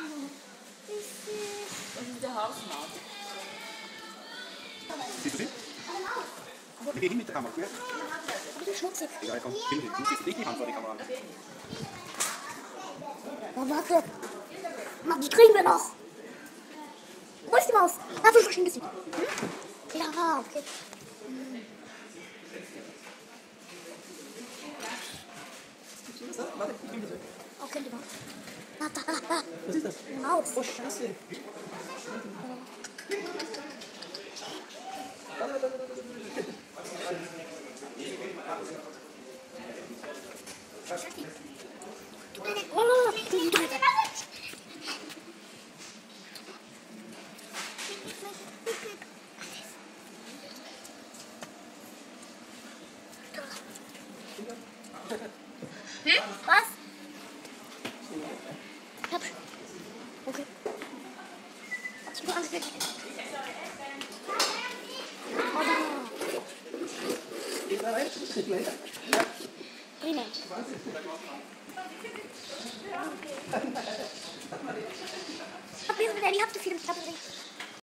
This is the house now. See? What did you mean with the camera? What did you want to say? I can't film it. This is the camera. Warte. Die kriegen wir noch. Wo ist die Maus? Da ist schon ein bisschen. Ja, okay. Warte, ich nehme das weg. Okay, die Maus. Ah. Was ist das? Maus. Oh, Scheiße. Was? Ich hab schon. Okay. Ich bin angefangen. Brillant.